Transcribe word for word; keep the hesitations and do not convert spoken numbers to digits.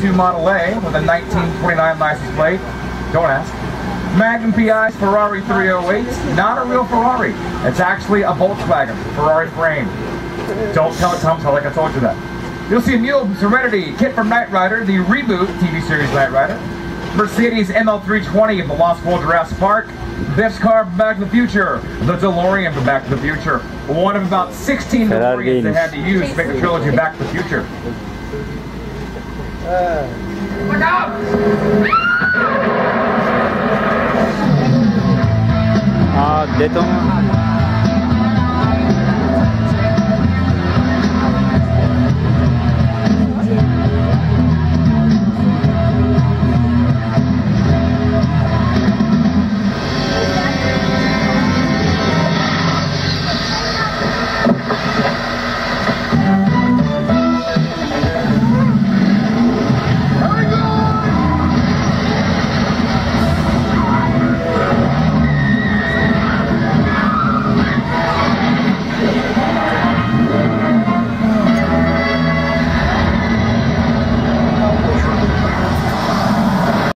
nineteen eighty-two Model A with a nineteen twenty-nine license plate. Don't ask. Magnum P I's Ferrari three oh eight. Not a real Ferrari. It's actually a Volkswagen Ferrari frame. Don't tell Tom Selleck I told you that. You'll see a mule from Serenity, kit from Knight Rider, the reboot T V series Knight Rider. Mercedes M L three twenty of the Lost World Jurassic Park. This car from Back to the Future. The DeLorean from Back to the Future. One of about sixteen DeLoreans they had to use to make the trilogy Back to the Future. Look out! Ah, détends.